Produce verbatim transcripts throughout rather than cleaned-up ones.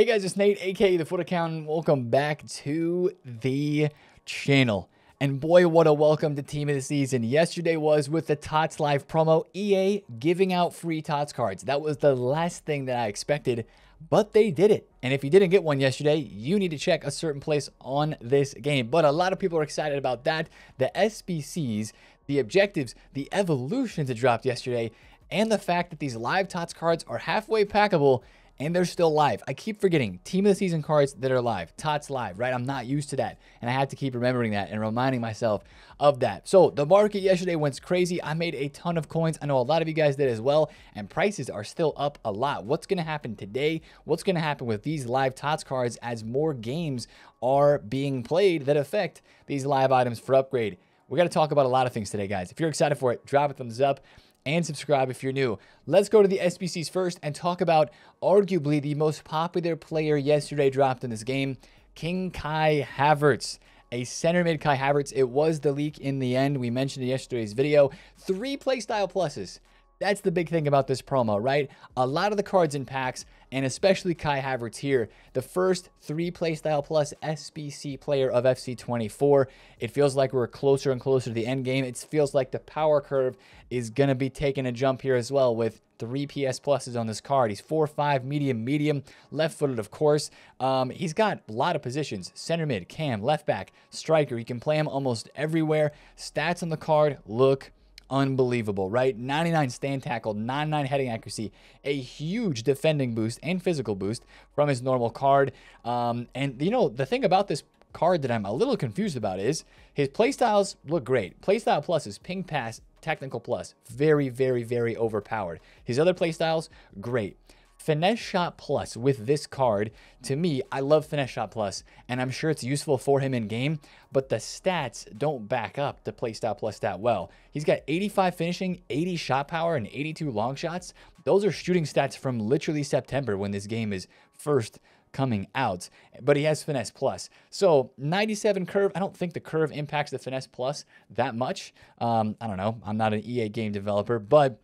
Hey guys, it's Nate, aka The Foot Accountant. Welcome back to the channel. And boy, what a welcome to Team of the Season. Yesterday was with the T O T S Live promo, E A giving out free T O T S cards. That was the last thing that I expected, but they did it. And if you didn't get one yesterday, you need to check a certain place on this game. But a lot of people are excited about that. The S B Cs, the objectives, the evolutions that dropped yesterday, and the fact that these live T O T S cards are halfway packable and they're still live. I keep forgetting Team of the Season cards that are live. T O T S live, right? I'm not used to that. And I have to keep remembering that and reminding myself of that. So the market yesterday went crazy. I made a ton of coins. I know a lot of you guys did as well. And prices are still up a lot. What's going to happen today? What's going to happen with these live T O T S cards as more games are being played that affect these live items for upgrade? We're going to talk about a lot of things today, guys. If you're excited for it, drop a thumbs up and subscribe if you're new. Let's go to the S B Cs first and talk about arguably the most popular player yesterday dropped in this game, King Kai Havertz. A center mid Kai Havertz. It was the leak in the end. We mentioned in yesterday's video. Three playstyle pluses. That's the big thing about this promo, right? A lot of the cards in packs, and especially Kai Havertz here, the first three playstyle plus S B C player of F C twenty-four. It feels like we're closer and closer to the end game. It feels like the power curve is going to be taking a jump here as well with three P S pluses on this card. He's four five, medium, medium, left-footed, of course. Um, he's got a lot of positions. Center mid, cam, left back, striker. You can play him almost everywhere. Stats on the card look unbelievable, right? ninety-nine stand tackle, ninety-nine heading accuracy, a huge defending boost and physical boost from his normal card. Um, and, you know, the thing about this card that I'm a little confused about is his playstyles look great. Playstyle plus is ping pass, technical plus. Very, very, very overpowered. His other playstyles, great. Finesse shot plus with this card, to me, I love finesse shot plus, and I'm sure it's useful for him in game, but the stats don't back up the playstyle plus that well. He's got eighty-five finishing, eighty shot power, and eighty-two long shots. Those are shooting stats from literally September when this game is first coming out, but he has finesse plus. So ninety-seven curve, I don't think the curve impacts the finesse plus that much. Um, I don't know, I'm not an E A game developer, but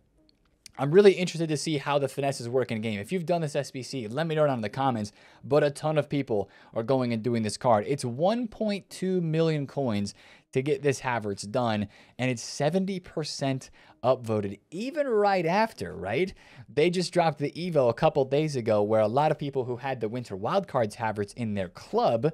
I'm really interested to see how the finesses work in game. If you've done this S B C, let me know down in the comments, but a ton of people are going and doing this card. It's one point two million coins to get this Havertz done, and it's seventy percent upvoted, even right after, right? They just dropped the Evo a couple days ago where a lot of people who had the Winter Wildcards Havertz in their club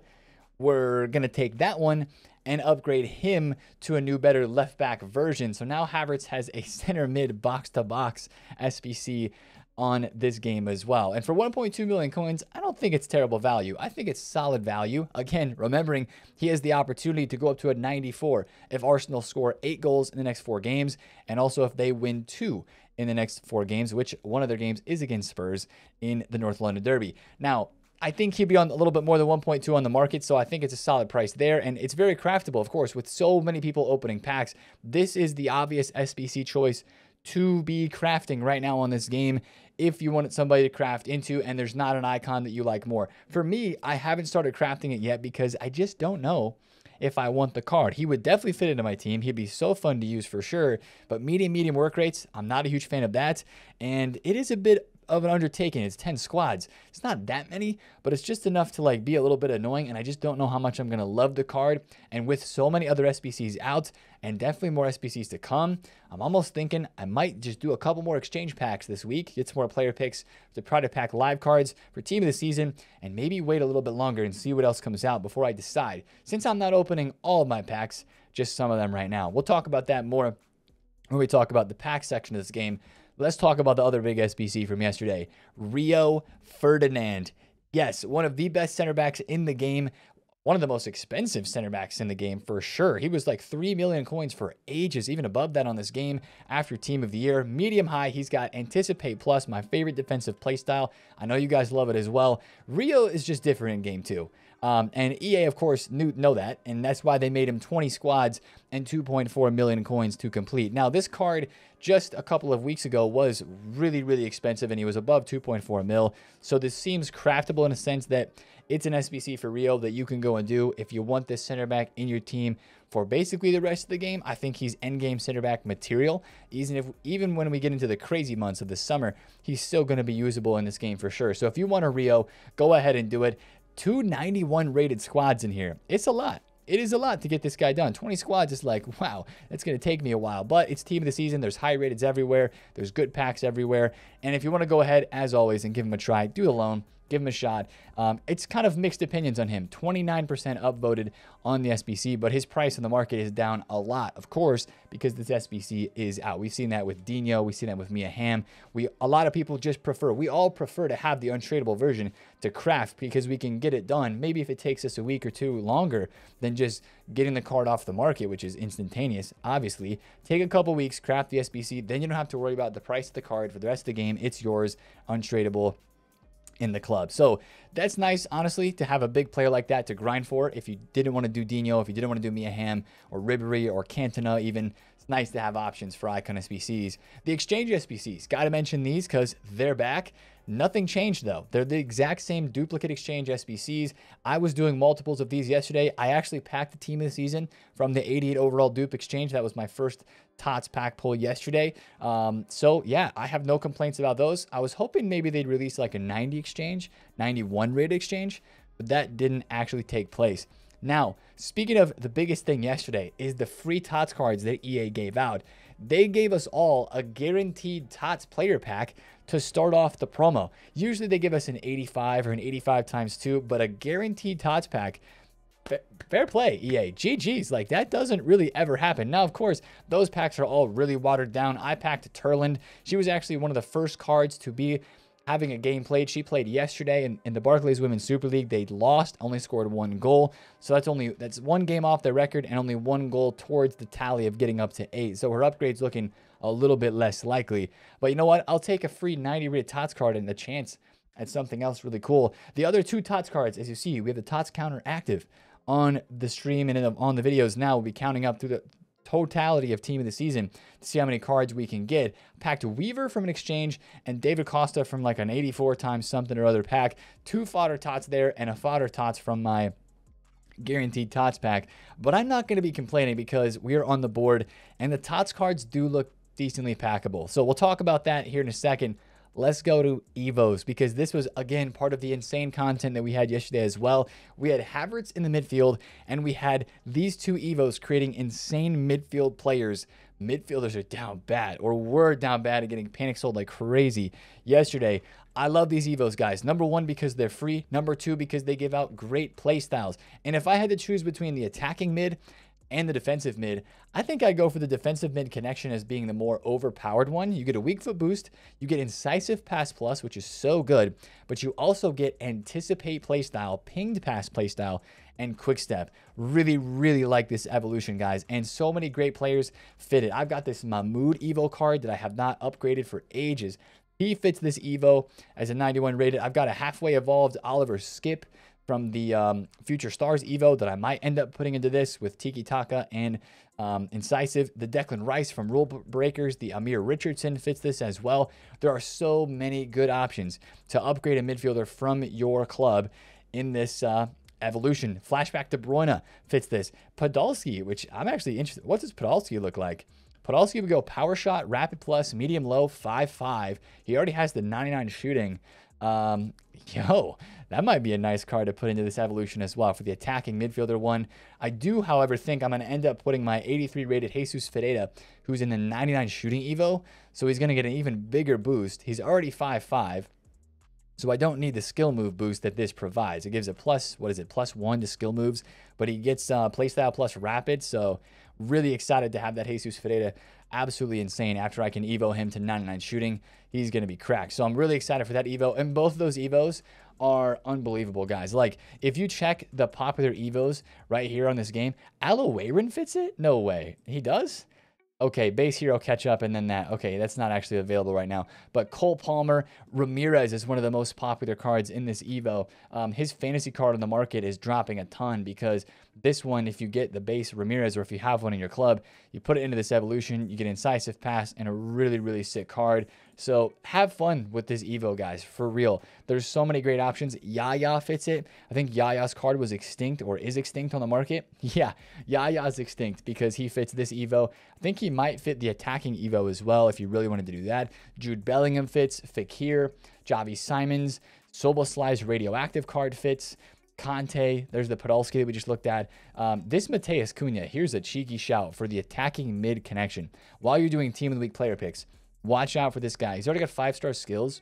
were going to take that one and upgrade him to a new, better left-back version. So now Havertz has a center mid box-to-box S B C on this game as well. And for one point two million coins, I don't think it's terrible value. I think it's solid value. Again, remembering he has the opportunity to go up to a ninety-four if Arsenal score eight goals in the next four games, and also if they win two in the next four games, which one of their games is against Spurs in the North London Derby. Now, I think he'd be on a little bit more than one point two on the market, so I think it's a solid price there, and it's very craftable, of course, with so many people opening packs. This is the obvious S B C choice to be crafting right now on this game if you wanted somebody to craft into and there's not an icon that you like more. For me, I haven't started crafting it yet because I just don't know if I want the card. He would definitely fit into my team. He'd be so fun to use for sure, but medium, medium work rates, I'm not a huge fan of that, and it is a bit of an undertaking. It's ten squads. It's not that many, but it's just enough to like be a little bit annoying, and I just don't know how much I'm going to love the card. And with so many other S B Cs out and definitely more S B Cs to come, I'm almost thinking I might just do a couple more exchange packs this week, get some more player picks to try to pack live cards for Team of the Season, and maybe wait a little bit longer and see what else comes out before I decide, since I'm not opening all of my packs, just some of them right now. We'll talk about that more when we talk about the pack section of this game. Let's talk about the other big S B C from yesterday, Rio Ferdinand. Yes, one of the best center backs in the game, one of the most expensive center backs in the game for sure. He was like three million coins for ages, even above that on this game after Team of the Year. Medium high, he's got Anticipate Plus, my favorite defensive playstyle. I know you guys love it as well. Rio is just different in game two. Um, and E A, of course, knew know that, and that's why they made him twenty squads and two point four million coins to complete. Now, this card just a couple of weeks ago was really, really expensive, and he was above two point four mil. So this seems craftable in a sense that it's an S B C for Rio that you can go and do if you want this center back in your team for basically the rest of the game. I think he's endgame center back material. Even if, even when we get into the crazy months of the summer, he's still going to be usable in this game for sure. So if you want a Rio, go ahead and do it. two ninety-one rated squads in here. It's a lot. It is a lot to get this guy done. twenty squads is like, wow, that's going to take me a while. But it's team of the season. There's high rateds everywhere. There's good packs everywhere. And if you want to go ahead, as always, and give him a try, do it alone. Give him a shot. Um, it's kind of mixed opinions on him. twenty-nine percent upvoted on the S B C, but his price in the market is down a lot, of course, because this S B C is out. We've seen that with Dino. We've seen that with Mia Hamm. We, a lot of people just prefer, we all prefer to have the untradeable version to craft because we can get it done. Maybe if it takes us a week or two longer than just getting the card off the market, which is instantaneous, obviously. Take a couple weeks, craft the S B C, then you don't have to worry about the price of the card for the rest of the game. It's yours, untradeable, in the club. So that's nice, honestly, to have a big player like that to grind for. If you didn't want to do Dino, if you didn't want to do Mia Hamm or Ribery or Cantona even, it's nice to have options for icon S B Cs. The exchange S B Cs, got to mention these because they're back. Nothing changed though. They're the exact same duplicate exchange S B Cs. I was doing multiples of these yesterday. I actually packed the team of the season from the eighty-eight overall dupe exchange. That was my first T O T S pack pull yesterday. Um, so yeah, I have no complaints about those. I was hoping maybe they'd release like a ninety exchange, ninety-one rated exchange, but that didn't actually take place. Now, speaking of the biggest thing yesterday is the free T O T S cards that E A gave out. They gave us all a guaranteed T O T S player pack to start off the promo. Usually they give us an eighty-five or an eighty-five times two, but a guaranteed T O T S pack, fair play, E A. G G's, like that doesn't really ever happen. Now, of course, those packs are all really watered down. I packed Turland. She was actually one of the first cards to be having a game played. She played yesterday in, in the Barclays Women's Super League. They lost, only scored one goal. So that's only that's one game off their record and only one goal towards the tally of getting up to eight. So her upgrade's looking a little bit less likely. But you know what? I'll take a free ninety rated T O T S card and the chance at something else really cool. The other two T O T S cards, as you see, we have the T O T S counter active on the stream and on the videos now. We'll be counting up through the totality of team of the season to see how many cards we can get. Packed Weaver from an exchange and David Costa from like an eighty-four times something or other pack. Two fodder T O T S there and a fodder T O T S from my guaranteed T O T S pack. But I'm not going to be complaining because we are on the board and the T O T S cards do look decently packable. So we'll talk about that here in a second. Let's go to Evos because this was, again, part of the insane content that we had yesterday as well. We had Havertz in the midfield, and we had these two Evos creating insane midfield players. Midfielders are down bad or were down bad and getting panic sold like crazy yesterday. I love these Evos, guys. Number one, because they're free. Number two, because they give out great play styles. And if I had to choose between the attacking mid and the defensive mid, I think I go for the defensive mid connection as being the more overpowered one. You get a weak foot boost, you get incisive pass plus, which is so good, but you also get anticipate playstyle, pinged pass playstyle, and quick step. Really, really like this evolution, guys, and so many great players fit it. I've got this Mahmoud Evo card that I have not upgraded for ages. He fits this Evo as a ninety-one rated. I've got a halfway evolved Oliver Skip from the um, Future Stars Evo that I might end up putting into this with Tiki Taka and um, Incisive. The Declan Rice from Rule Breakers, the Amir Richardson fits this as well. There are so many good options to upgrade a midfielder from your club in this uh, evolution. Flashback De Bruyne fits this. Podolski, which I'm actually interested. What does Podolski look like? Podolski would go power shot, rapid plus, medium low, five five. He already has the ninety-nine shooting. Um, yo, that might be a nice card to put into this evolution as well for the attacking midfielder one. I do, however, think I'm going to end up putting my eighty-three rated Jesus Fideda, who's in the ninety-nine shooting Evo. So he's going to get an even bigger boost. He's already five five. So I don't need the skill move boost that this provides. It gives a plus, what is it, plus one to skill moves, but he gets uh, playstyle plus rapid. So really excited to have that Jesus Fideda. Absolutely insane. After I can Evo him to ninety-nine shooting, he's going to be cracked. So I'm really excited for that Evo. And both of those Evos are unbelievable, guys. Like, if you check the popular Evos right here on this game, Aloe Weyron fits it? No way. He does? Okay, base here, I'll catch up, and then that. Okay, that's not actually available right now. But Cole Palmer, Ramirez is one of the most popular cards in this Evo. Um, his fantasy card on the market is dropping a ton because this one, if you get the base Ramirez, or if you have one in your club, you put it into this evolution, you get incisive pass and a really, really sick card. So have fun with this Evo, guys, for real. There's so many great options. Yaya fits it. I think Yaya's card was extinct or is extinct on the market. Yeah, Yaya's extinct because he fits this Evo. I think he might fit the attacking Evo as well if you really wanted to do that. Jude Bellingham fits, Fekir, Javi Simons, Soboslai's radioactive card fits, Conte, there's the Podolski that we just looked at. Um, this Mateus Cunha, here's a cheeky shout for the attacking mid connection. While you're doing team of the week player picks, watch out for this guy. He's already got five-star skills.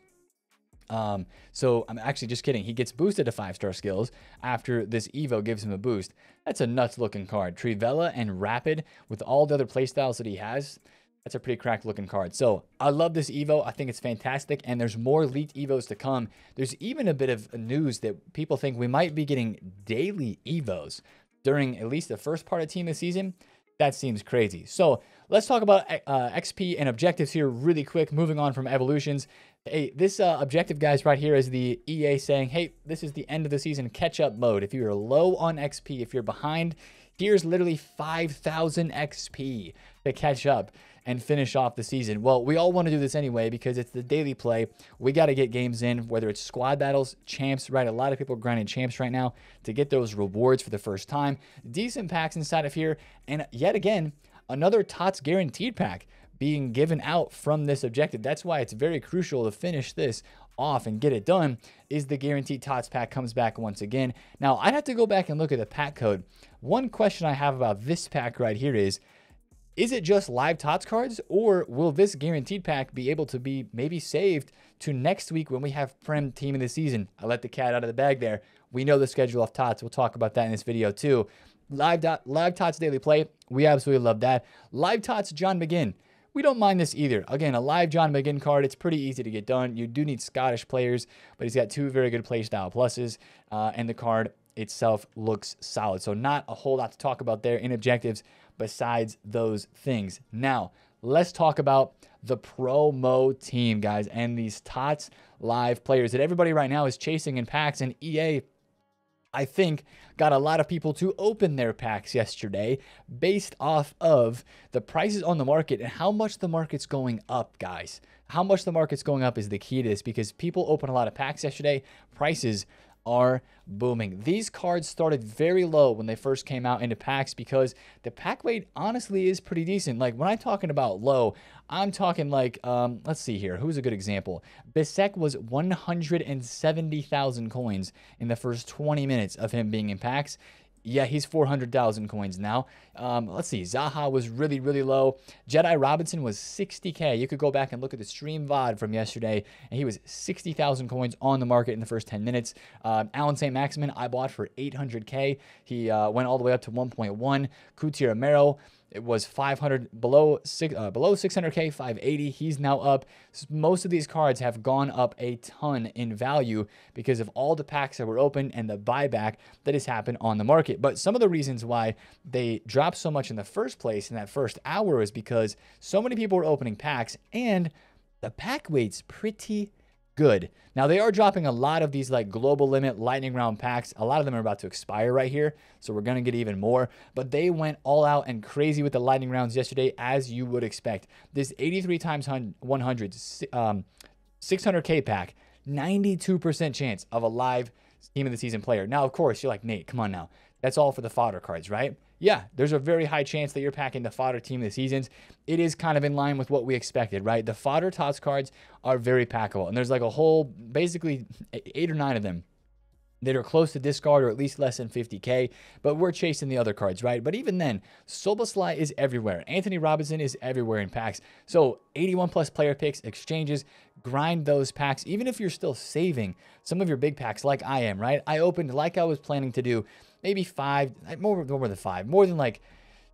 Um, so I'm actually just kidding. He gets boosted to five-star skills after this Evo gives him a boost. That's a nuts-looking card. Trivella and Rapid with all the other playstyles that he has. That's a pretty cracked looking card. So I love this Evo. I think it's fantastic. And there's more leaked Evos to come. There's even a bit of news that people think we might be getting daily Evos during at least the first part of team this season. That seems crazy. So let's talk about uh, X P and objectives here really quick. Moving on from evolutions. Hey, this uh, objective, guys, right here is the E A saying, hey, this is the end of the season catch-up mode. If you're low on X P, if you're behind, here's literally five thousand X P to catch up and finish off the season. Well, we all want to do this anyway because it's the daily play. We got to get games in, whether it's squad battles, champs, right? A lot of people are grinding champs right now to get those rewards for the first time. Decent packs inside of here. And yet again, another T O T S guaranteed pack being given out from this objective. That's why it's very crucial to finish this off and get it done, is the guaranteed T O T S pack comes back once again. Now, I'd have to go back and look at the pack code. One question I have about this pack right here is, is it just live T O T S cards, or will this guaranteed pack be able to be maybe saved to next week when we have Prem team of the season? I let the cat out of the bag there. We know the schedule of T O T S. We'll talk about that in this video too. Live, live T O T S daily play. We absolutely love that. Live T O T S John McGinn. We don't mind this either. Again, a live John McGinn card. It's pretty easy to get done. You do need Scottish players, but he's got two very good play style pluses, uh, and the card itself looks solid. So not a whole lot to talk about there in objectives besides those things. Now, let's talk about the promo team, guys, and these T O T S live players that everybody right now is chasing in packs, and E A, I think, got a lot of people to open their packs yesterday based off of the prices on the market and how much the market's going up, guys. How much the market's going up is the key to this, because people open a lot of packs yesterday. Prices are booming. These cards started very low when they first came out into packs because the pack weight honestly is pretty decent. Like, when I'm talking about low, I'm talking like, um, let's see here. Who's a good example? Bissek was one hundred seventy thousand coins in the first twenty minutes of him being in packs. Yeah, he's four hundred thousand coins now. Um, let's see. Zaha was really, really low. Jedi Robinson was sixty K. You could go back and look at the stream V O D from yesterday, and he was sixty thousand coins on the market in the first ten minutes. Uh, Alan Saint Maximin, I bought for eight hundred K. He uh, went all the way up to one point one. Kuti Romero, it was five hundred, below, six, uh, below six hundred K, five eighty. He's now up. Most of these cards have gone up a ton in value because of all the packs that were open and the buyback that has happened on the market. But some of the reasons why they dropped so much in the first place in that first hour is because so many people were opening packs, and the pack weight's pretty good. Now, they are dropping a lot of these like global limit lightning round packs. A lot of them are about to expire right here, so we're going to get even more. But they went all out and crazy with the lightning rounds yesterday, as you would expect. This eighty-three times one hundred, um, six hundred K pack, ninety-two percent chance of a live team of the season player. Now, of course, you're like, Nate, come on now. That's all for the fodder cards, right? Yeah, there's a very high chance that you're packing the fodder team of the seasons. It is kind of in line with what we expected, right? The fodder T O T S cards are very packable, and there's like a whole, basically eight or nine of them that are close to discard or at least less than fifty K, but we're chasing the other cards, right? But even then, Soboslai is everywhere. Anthony Robinson is everywhere in packs. So eighty-one plus player picks, exchanges, grind those packs. Even if you're still saving some of your big packs like I am, right? I opened, like I was planning to do, maybe five, more, more than five, more than like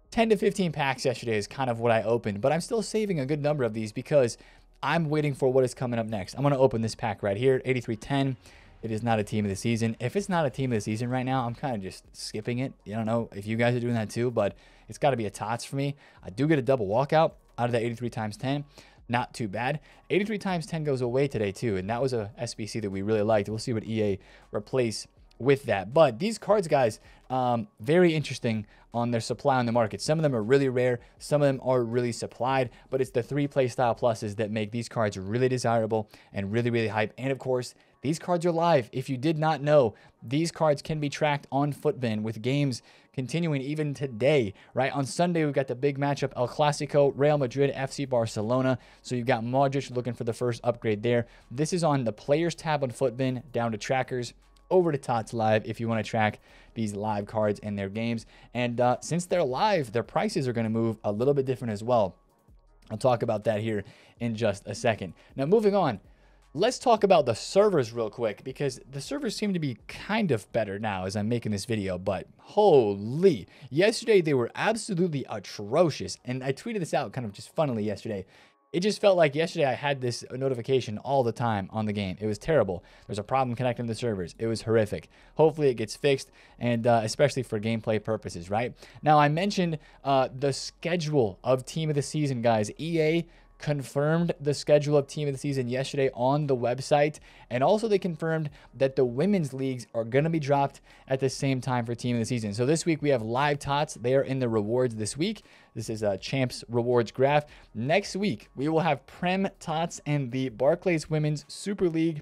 ten to fifteen packs yesterday is kind of what I opened. But I'm still saving a good number of these because I'm waiting for what is coming up next. I'm going to open this pack right here, eighty-three ten. It is not a team of the season. If it's not a team of the season right now, I'm kind of just skipping it. I don't know if you guys are doing that too, but it's got to be a T O T S for me. I do get a double walkout out of that eighty-three times ten. Not too bad. eighty-three times ten goes away today too, and that was a S B C that we really liked. We'll see what E A replace with that. But these cards, guys, um, very interesting on their supply on the market. Some of them are really rare. Some of them are really supplied, but it's the three playstyle pluses that make these cards really desirable and really, really hype. And of course, these cards are live. If you did not know, these cards can be tracked on FootBin with games continuing even today, right? On Sunday, we've got the big matchup, El Clasico, Real Madrid, F C Barcelona. So you've got Modric looking for the first upgrade there. This is on the Players tab on FootBin, down to Trackers, over to T O T S Live if you want to track these live cards and their games. And uh, since they're live, their prices are going to move a little bit different as well. I'll talk about that here in just a second. Now, moving on, let's talk about the servers real quick, because the servers seem to be kind of better now as I'm making this video, but holy, yesterday they were absolutely atrocious. And I tweeted this out kind of just funnily yesterday. It just felt like yesterday I had this notification all the time on the game. It was terrible. There's a problem connecting the servers. It was horrific. Hopefully it gets fixed, and uh, especially for gameplay purposes, right? Now, I mentioned uh, the schedule of Team of the Season, guys. E A confirmed the schedule of Team of the Season yesterday on the website, and also they confirmed that the women's leagues are going to be dropped at the same time for Team of the Season. So this week we have live T O T S. They are in the rewards this week. This is a champs rewards graph. Next week we will have Prem T O T S and the Barclays Women's Super League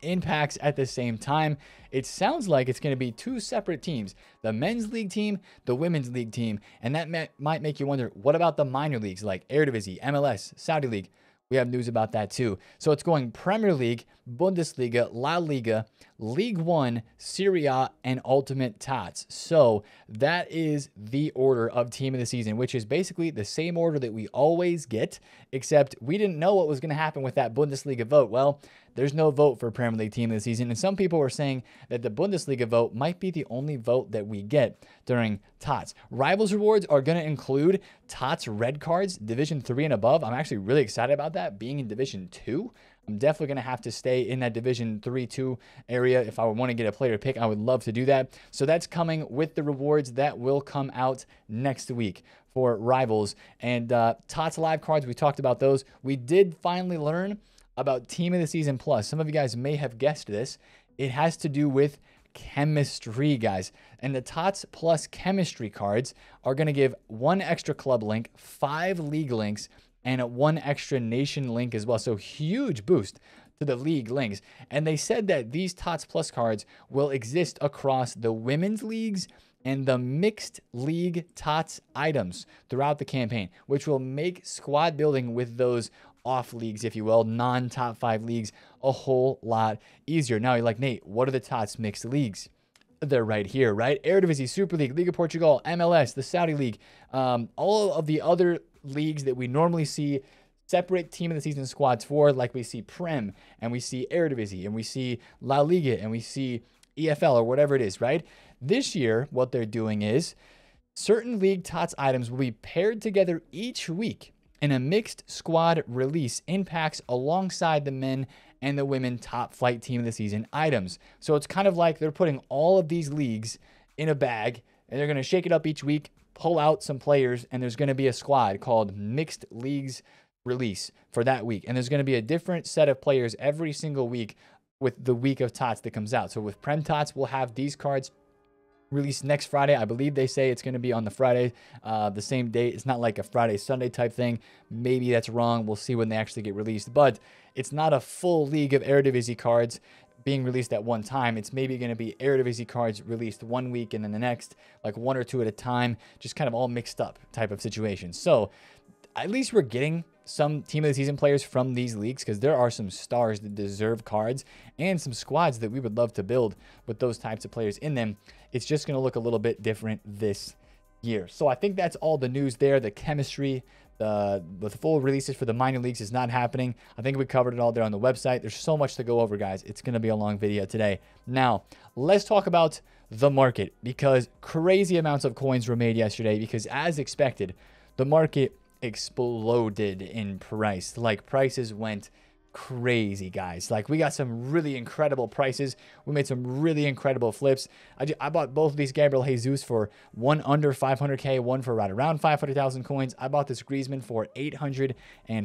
in packs at the same time. It sounds like it's going to be two separate teams, the men's league team, the women's league team. And that may, might make you wonder, what about the minor leagues like Eredivisie, M L S, Saudi League? We have news about that too. So it's going Premier League, Bundesliga, La Liga, League One, Serie A, and Ultimate T O T S. So that is the order of Team of the Season, which is basically the same order that we always get, except we didn't know what was going to happen with that Bundesliga vote. Well, there's no vote for Premier League Team of the Season, and some people were saying that the Bundesliga vote might be the only vote that we get during T O T S. Rivals rewards are going to include T O T S red cards, Division three and above. I'm actually really excited about that, being in Division two. I'm definitely going to have to stay in that Division three two area. If I would want to get a player pick, I would love to do that. So that's coming with the rewards that will come out next week for Rivals. And uh, T O T S Live cards, we talked about those. We did finally learn about Team of the Season Plus. Some of you guys may have guessed this. It has to do with chemistry, guys. And the T O T S Plus chemistry cards are going to give one extra club link, five league links, and one extra nation link as well. So huge boost to the league links. And they said that these T O T S Plus cards will exist across the women's leagues and the mixed league T O T S items throughout the campaign, which will make squad building with those off leagues, if you will, non-top five leagues, a whole lot easier. Now you're like, Nate, what are the T O T S mixed leagues? They're right here, right? Eredivisie, Super League, League of Portugal, M L S, the Saudi League, um, all of the other leagues that we normally see separate Team of the Season squads for, like we see Prem, and we see Eredivisie, and we see La Liga, and we see E F L, or whatever it is, right? This year, what they're doing is certain league T O T S items will be paired together each week in a mixed squad release in packs alongside the men and the women top flight Team of the Season items. So it's kind of like they're putting all of these leagues in a bag, and they're going to shake it up each week, pull out some players, and there's going to be a squad called Mixed Leagues Release for that week. And there's going to be a different set of players every single week with the week of T O T S that comes out. So with Prem T O T S, we'll have these cards released next Friday. I believe they say it's going to be on the Friday, uh, the same day. It's not like a Friday, Sunday type thing. Maybe that's wrong. We'll see when they actually get released. But it's not a full league of Eredivisie cards being released at one time. It's maybe going to be Eredivisie cards released one week and then the next, like one or two at a time, just kind of all mixed up type of situation. So at least we're getting some Team of the Season players from these leagues, because there are some stars that deserve cards and some squads that we would love to build with those types of players in them. It's just going to look a little bit different this year. So I think that's all the news there. The chemistry, the, the full releases for the minor leagues is not happening. I think we covered it all there on the website. There's so much to go over, guys. It's going to be a long video today. Now, let's talk about the market, because crazy amounts of coins were made yesterday, because as expected, the market exploded in price. Like, prices went crazy, guys. Like, we got some really incredible prices. We made some really incredible flips. I, just, I bought both of these Gabriel Jesus for one under five hundred K, one for right around five hundred thousand coins. I bought this Griezmann for eight hundred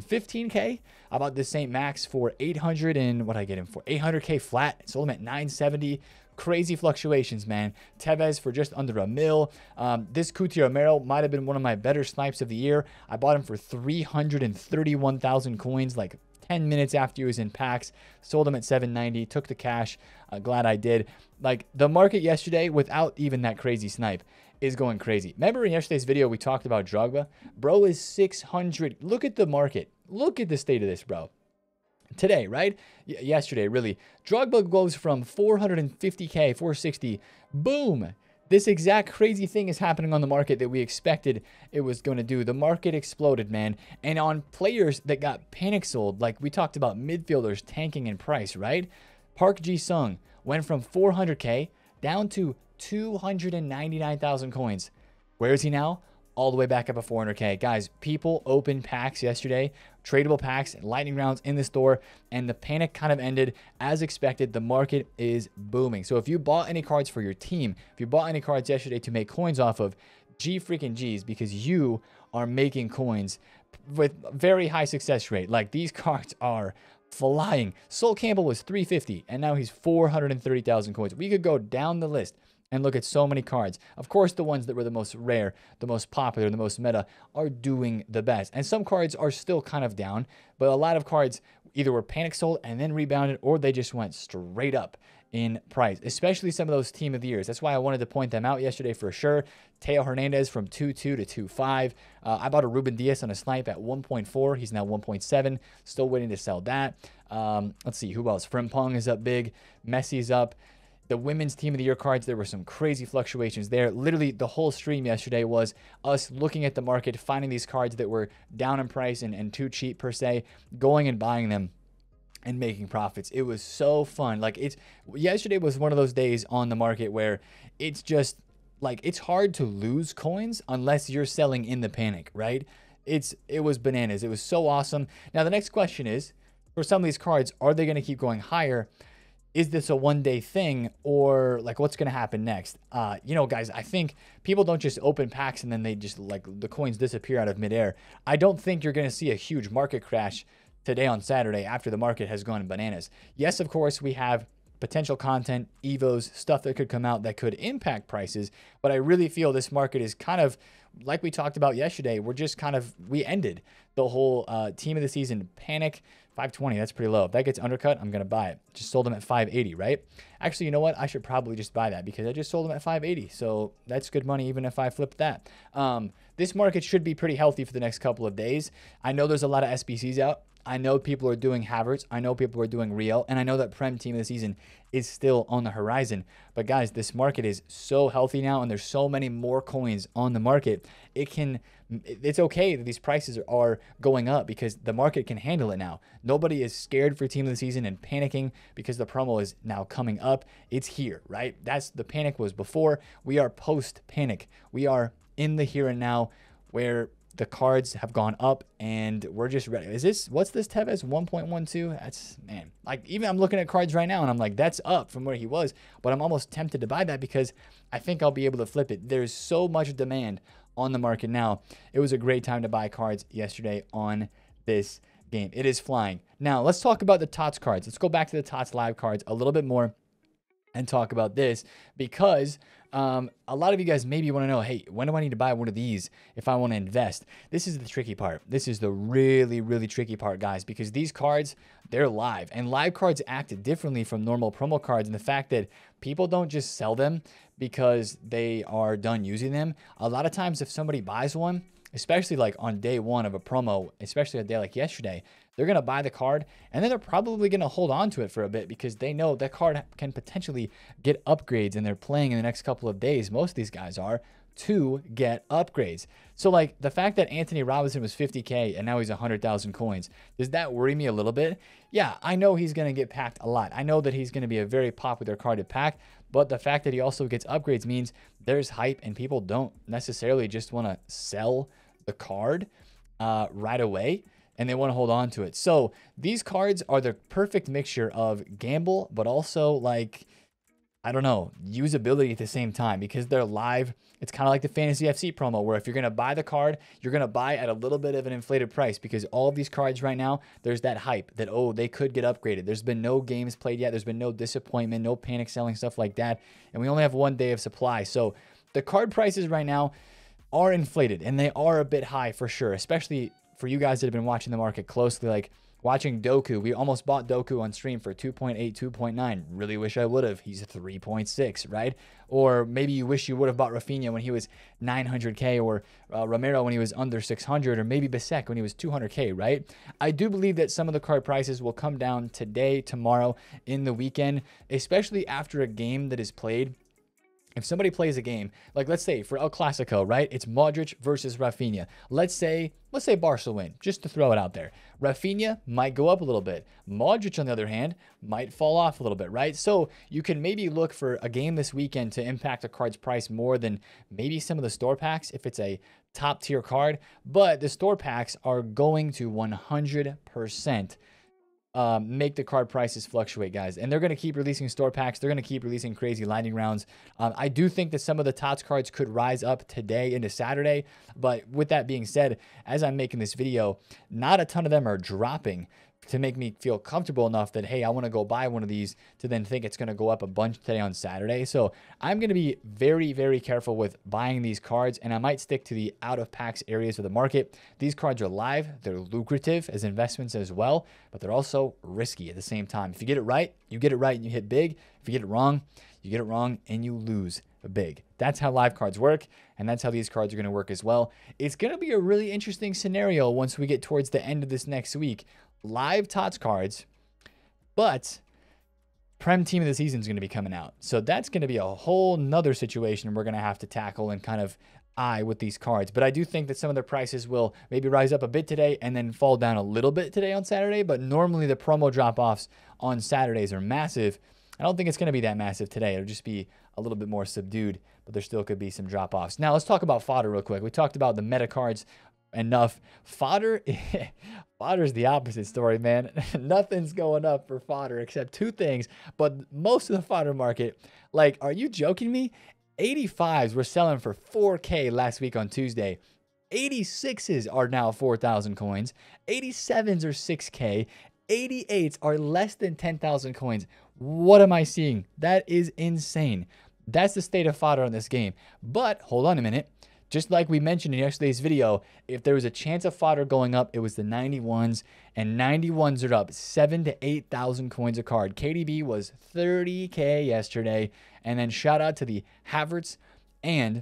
fifteen K. I bought this Saint Max for eight hundred and what did I get him for? eight hundred K flat. Sold him at nine seventy. Crazy fluctuations, man. Tevez for just under a mil. Um, this Coutinho Romero might have been one of my better snipes of the year. I bought him for three hundred thirty-one thousand coins, like ten minutes after he was in packs. Sold him at seven ninety, took the cash. Uh, glad I did. Like, the market yesterday, without even that crazy snipe, is going crazy. Remember in yesterday's video, we talked about Drogba? Bro is six hundred. Look at the market. Look at the state of this, bro. Today, right? Y yesterday, really. Drogba goes from four hundred fifty K, four sixty. Boom! This exact crazy thing is happening on the market that we expected it was going to do. The market exploded, man. And on players that got panic sold, like we talked about midfielders tanking in price, right? Park Ji-sung went from four hundred K down to two hundred ninety-nine thousand coins. Where is he now? All the way back up at four hundred K. Guys, people opened packs yesterday, tradable packs, lightning rounds in the store, and the panic kind of ended as expected. The market is booming. So if you bought any cards for your team, if you bought any cards yesterday to make coins off of, G freaking G's, because you are making coins with very high success rate. Like, these cards are flying. Sol Campbell was three fifty, and now he's four hundred thirty thousand coins. We could go down the list and look at so many cards. Of course, the ones that were the most rare, the most popular, the most meta are doing the best. And some cards are still kind of down, but a lot of cards either were panic sold and then rebounded, or they just went straight up in price, especially some of those team of the years. That's why I wanted to point them out yesterday for sure. Teo Hernandez from two two to two five. Uh, I bought a Ruben Diaz on a snipe at one point four. He's now one point seven. Still waiting to sell that. Um, let's see, who else? Frimpong is up big. Messi's up. The women's team of the year cards, there were some crazy fluctuations there. Literally, the whole stream yesterday was us looking at the market, finding these cards that were down in price and, and too cheap per se, going and buying them and making profits. It was so fun. Like, it's yesterday was one of those days on the market where it's just like, it's hard to lose coins unless you're selling in the panic, right? It's it was bananas. It was so awesome. Now the next question is, for some of these cards, are they going to keep going higher? Is this a one-day thing, or like what's going to happen next? Uh, you know, guys, I think people don't just open packs and then they just like the coins disappear out of midair. I don't think you're going to see a huge market crash today on Saturday after the market has gone bananas. Yes, of course, we have potential content, E V Os, stuff that could come out that could impact prices. But I really feel this market is kind of, like we talked about yesterday, we're just kind of, we ended the whole uh, team of the season panic. five twenty, that's pretty low. If that gets undercut, I'm going to buy it. Just sold them at five eighty, right? Actually, you know what? I should probably just buy that because I just sold them at five eighty. So that's good money even if I flip that. Um, this market should be pretty healthy for the next couple of days. I know there's a lot of S B Cs out. I know people are doing Havertz. I know people are doing Rio. And I know that Prem team of the season is still on the horizon. But guys, this market is so healthy now, and there's so many more coins on the market. It can, it's okay that these prices are going up because the market can handle it now. Nobody is scared for team of the season and panicking because the promo is now coming up. It's here, right? That's the panic was before. We are post panic. We are in the here and now where the cards have gone up and we're just ready. Is this, what's this Tevez one point one two? That's, man, like even I'm looking at cards right now and I'm like, that's up from where he was, but I'm almost tempted to buy that because I think I'll be able to flip it. There's so much demand on the market now. It was a great time to buy cards yesterday on this game. It is flying. Now let's talk about the T O T S cards. Let's go back to the T O T S live cards a little bit more and talk about this because um, a lot of you guys maybe want to know, hey, when do I need to buy one of these if I want to invest? This is the tricky part. This is the really, really tricky part, guys, because these cards, they're live. And live cards act differently from normal promo cards. And the fact that people don't just sell them because they are done using them. A lot of times if somebody buys one, especially like on day one of a promo, especially a day like yesterday, they're going to buy the card and then they're probably going to hold on to it for a bit because they know that card can potentially get upgrades and they're playing in the next couple of days. Most of these guys are to get upgrades. So like the fact that Anthony Robinson was fifty K and now he's one hundred thousand coins, does that worry me a little bit? Yeah, I know he's going to get packed a lot. I know that he's going to be a very popular card to pack, but the fact that he also gets upgrades means there's hype and people don't necessarily just want to sell the card uh, right away. and they want to hold on to it. So these cards are the perfect mixture of gamble, but also like, I don't know, usability at the same time, because they're live. It's kind of like the Fantasy F C promo, where if you're going to buy the card, you're going to buy at a little bit of an inflated price, because all of these cards right now, there's that hype that, oh, they could get upgraded. There's been no games played yet. There's been no disappointment, no panic selling, stuff like that. And we only have one day of supply. So the card prices right now are inflated, and they are a bit high for sure, especially for you guys that have been watching the market closely, like watching Doku. We almost bought Doku on stream for two point eight, two point nine. Really wish I would have. He's three point six, right? Or maybe you wish you would have bought Rafinha when he was nine hundred K, or uh, Romero when he was under six hundred, or maybe Bissek when he was two hundred K, right? I do believe that some of the card prices will come down today, tomorrow, in the weekend, especially after a game that is played. If somebody plays a game, like let's say for El Clasico, right? It's Modric versus Rafinha. Let's say, let's say Barca win, just to throw it out there. Rafinha might go up a little bit. Modric, on the other hand, might fall off a little bit, right? So you can maybe look for a game this weekend to impact a card's price more than maybe some of the store packs if it's a top tier card. But the store packs are going to one hundred percent. Um, make the card prices fluctuate, guys. And they're going to keep releasing store packs. They're going to keep releasing crazy lightning rounds. Um, I do think that some of the T O T S cards could rise up today into Saturday. But with that being said, as I'm making this video, not a ton of them are dropping to make me feel comfortable enough that, hey, I want to go buy one of these to then think it's going to go up a bunch today on Saturday. So I'm going to be very, very careful with buying these cards, and I might stick to the out of packs areas of the market. These cards are live. They're lucrative as investments as well, but they're also risky at the same time. If you get it right, you get it right and you hit big. If you get it wrong, you get it wrong and you lose big. That's how live cards work, and that's how these cards are going to work as well. It's going to be a really interesting scenario once we get towards the end of this next week. Live T O T S cards, but Prem Team of the Season is going to be coming out. So that's going to be a whole nother situation we're going to have to tackle and kind of eye with these cards. But I do think that some of their prices will maybe rise up a bit today and then fall down a little bit today on Saturday. But normally the promo drop-offs on Saturdays are massive. I don't think it's going to be that massive today. It'll just be a little bit more subdued, but there still could be some drop-offs. Now let's talk about fodder real quick. We talked about the meta cards enough. Fodder, fodder is the opposite story, man. Nothing's going up for fodder except two things, but most of the fodder market, like, are you joking me? eighty-fives were selling for four K last week on Tuesday. eighty-sixes are now four thousand coins. eighty-sevens are six K. eighty-eights are less than ten thousand coins. What am I seeing? That is insane. That's the state of fodder on this game. But hold on a minute. Just like we mentioned in yesterday's video, if there was a chance of fodder going up, it was the ninety-ones, and ninety-ones are up seven to eight thousand coins a card. K D B was thirty K yesterday, and then shout out to the Havertz and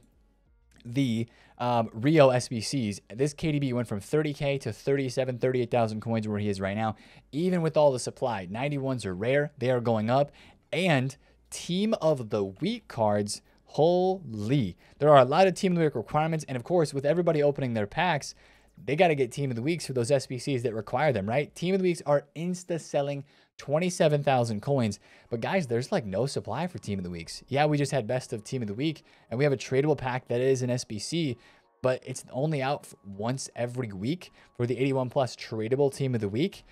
the um, Rio S B Cs. This K D B went from thirty K to thirty-seven, thirty-eight thousand coins where he is right now. Even with all the supply, ninety-ones are rare. They are going up, and Team of the Week cards, holy, there are a lot of team of the week requirements. And of course, with everybody opening their packs, they got to get team of the weeks for those S B Cs that require them, right? Team of the weeks are insta selling twenty-seven thousand coins, but guys, there's like no supply for team of the weeks. Yeah, we just had best of team of the week, and we have a tradable pack that is an S B C, but it's only out once every week for the eighty-one plus tradable team of the week.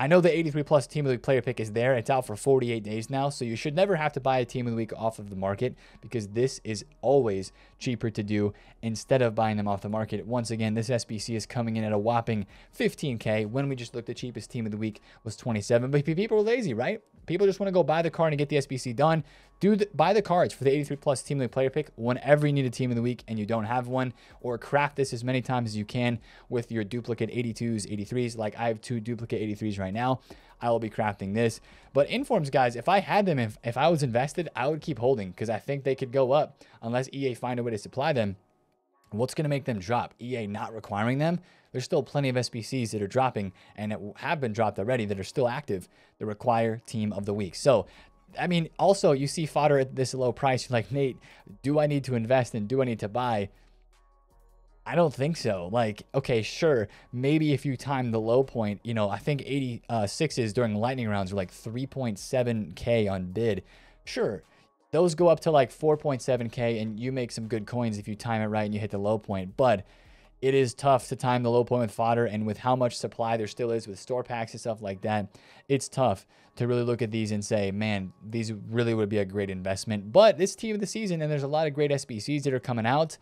I know the eighty-three plus team of the week player pick is there. It's out for forty-eight days now, so you should never have to buy a team of the week off of the market, because this is always cheaper to do instead of buying them off the market. Once again, this S B C is coming in at a whopping fifteen K. When we just looked, the cheapest team of the week was twenty-seven. But people are lazy, right? People just want to go buy the card and get the S B C done. Do the, buy the cards for the eighty-three plus team of the week player pick whenever you need a team of the week and you don't have one, or craft this as many times as you can with your duplicate eighty-twos, eighty-threes. Like I have two duplicate eighty-threes right now. I will be crafting this. But informs, guys, if I had them, if, if I was invested, I would keep holding, because I think they could go up unless E A find a way to supply them. What's going to make them drop? E A not requiring them? There's still plenty of S B Cs that are dropping and that have been dropped already that are still active that require team of the week. So, I mean, also you see fodder at this low price. You're like, Nate, do I need to invest and do I need to buy? I don't think so. Like, okay, sure. Maybe if you time the low point, you know, I think eighty-sixes during lightning rounds were like three point seven K on bid. Sure. Those go up to like four point seven K and you make some good coins if you time it right and you hit the low point. But it is tough to time the low point with fodder, and with how much supply there still is with store packs and stuff like that, it's tough to really look at these and say, man, these really would be a great investment. But this team of the season, and there's a lot of great S B Cs that are coming out.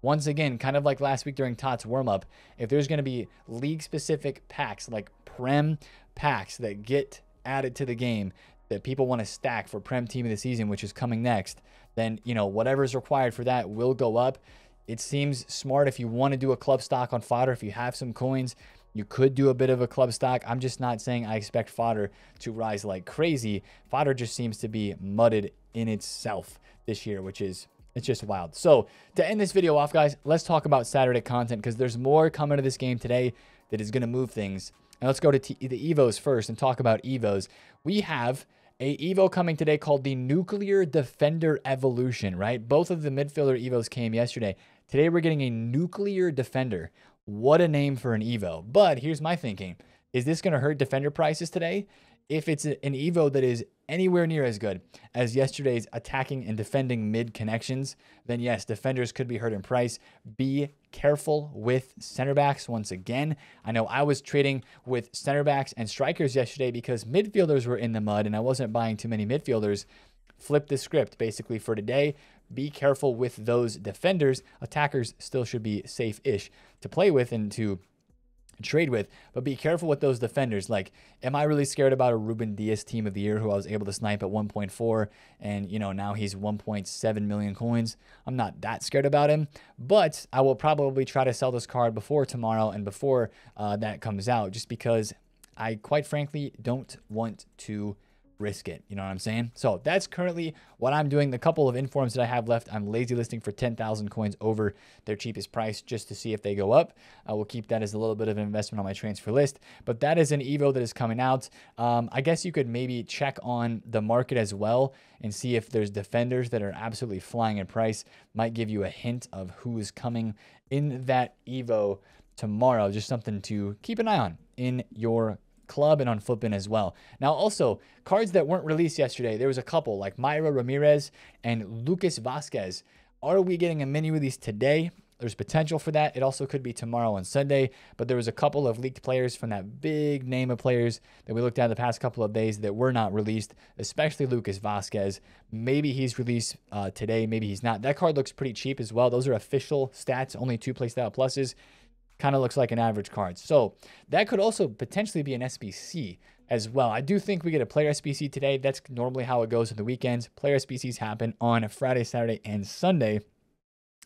Once again, kind of like last week during T O T S warm-up, if there's going to be league-specific packs, like Prem packs that get added to the game that people want to stack for Prem team of the season, which is coming next, then, you know, whatever is required for that will go up. It seems smart if you want to do a club stock on fodder. If you have some coins, you could do a bit of a club stock. I'm just not saying I expect fodder to rise like crazy. Fodder just seems to be mudded in itself this year, which is... it's just wild. So to end this video off, guys, let's talk about Saturday content, because there's more coming to this game today that is going to move things. And let's go to the Evos first and talk about Evos. We have a Evo coming today called the Nuclear Defender Evolution, right? Both of the midfielder Evos came yesterday. Today we're getting a Nuclear Defender. What a name for an Evo. But here's my thinking. Is this going to hurt defender prices today? If it's an Evo that is anywhere near as good as yesterday's attacking and defending mid connections, then yes, defenders could be hurt in price. Be careful with center backs once again. I know I was trading with center backs and strikers yesterday because midfielders were in the mud and I wasn't buying too many midfielders. Flip the script basically for today. Be careful with those defenders. Attackers still should be safe-ish to play with and to trade with, but be careful with those defenders. Like, am I really scared about a Ruben Diaz team of the year who I was able to snipe at one point four and, you know, now he's one point seven million coins? I'm not that scared about him, but I will probably try to sell this card before tomorrow and before uh, that comes out, just because I quite frankly don't want to risk it. You know what I'm saying? So that's currently what I'm doing. The couple of informs that I have left, I'm lazy listing for ten thousand coins over their cheapest price just to see if they go up. I will keep that as a little bit of an investment on my transfer list, but that is an Evo that is coming out. Um, I guess you could maybe check on the market as well and see if there's defenders that are absolutely flying in price. Might give you a hint of who is coming in that Evo tomorrow. Just something to keep an eye on in your club and on Flippin as well. Now, also cards that weren't released yesterday, there was a couple like Myra Ramirez and Lucas Vasquez. Are we getting a mini release today? There's potential for that. It also could be tomorrow and Sunday, but there was a couple of leaked players from that big name of players that we looked at the past couple of days that were not released, especially Lucas Vasquez. Maybe he's released uh, today. Maybe he's not. That card looks pretty cheap as well. Those are official stats, only two playstyle pluses. Kind of looks like an average card. So that could also potentially be an S B C as well. I do think we get a player S B C today. That's normally how it goes in the weekends. Player S B Cs happen on Friday, Saturday, and Sunday.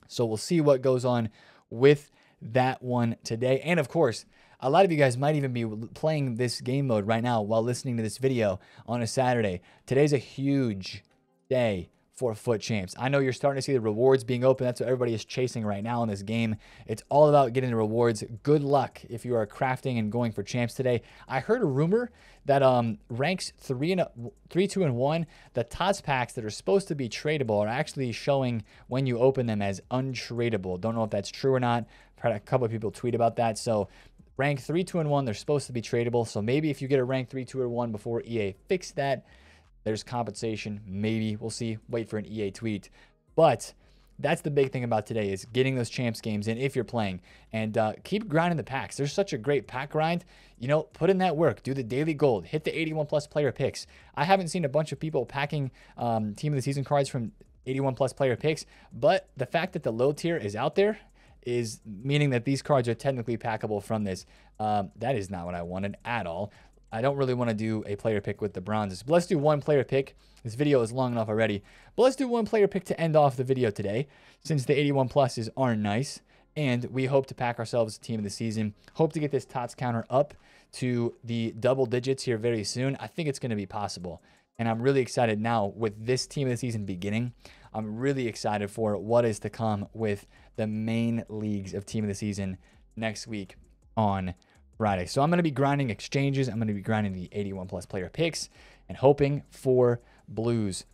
So we'll see what goes on with that one today. And of course, a lot of you guys might even be playing this game mode right now while listening to this video on a Saturday. Today's a huge day for Foot Champs. I know you're starting to see the rewards being open. That's what everybody is chasing right now in this game. It's all about getting the rewards. Good luck if you are crafting and going for champs today. I heard a rumor that um ranks three and three, two, and one, the T O T S packs that are supposed to be tradable are actually showing when you open them as untradeable. Don't know if that's true or not. I've heard a couple of people tweet about that. So rank three, two, and one, they're supposed to be tradable. So maybe if you get a rank three, two, or one before E A fixed that, there's compensation. Maybe we'll see. Wait for an E A tweet. But that's the big thing about today, is getting those champs games in if you're playing, and uh, keep grinding the packs. There's such a great pack grind. You know, put in that work, do the daily gold, hit the eighty-one plus player picks. I haven't seen a bunch of people packing um, team of the season cards from eighty-one plus player picks, but the fact that the low tier is out there is meaning that these cards are technically packable from this. Um, that is not what I wanted at all. I don't really want to do a player pick with the bronzes, but let's do one player pick. This video is long enough already, but let's do one player pick to end off the video today, since the eighty-one pluses are nice, and we hope to pack ourselves a team of the season. Hope to get this T O T S counter up to the double digits here very soon. I think it's going to be possible, and I'm really excited now with this team of the season beginning. I'm really excited for what is to come with the main leagues of team of the season next week on Friday. So I'm going to be grinding exchanges. I'm going to be grinding the eighty-one plus player picks and hoping for blues.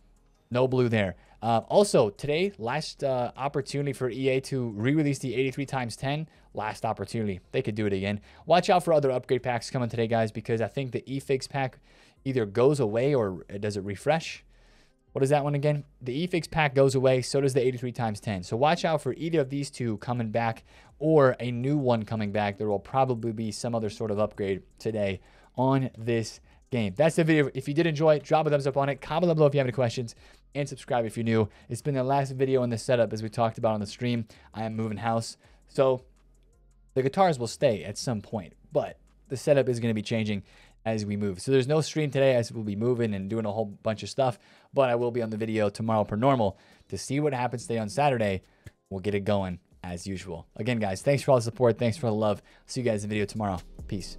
No blue there. Uh, also today, last uh, opportunity for E A to re-release the eighty-three times ten. Last opportunity. They could do it again. Watch out for other upgrade packs coming today, guys, because I think the eFigs pack either goes away or does it refresh? What is that one again? The eFix pack goes away, so does the eighty-three times ten. So watch out for either of these two coming back or a new one coming back. There will probably be some other sort of upgrade today on this game. That's the video. If you did enjoy it, drop a thumbs up on it. Comment down below if you have any questions. And subscribe if you're new. It's been the last video in this setup, as we talked about on the stream. I am moving house. So the guitars will stay at some point, but the setup is going to be changing as we move. So there's no stream today as we'll be moving and doing a whole bunch of stuff, but I will be on the video tomorrow per normal to see what happens today on Saturday. We'll get it going as usual. Again, guys, thanks for all the support. Thanks for the love. See you guys in the video tomorrow. Peace.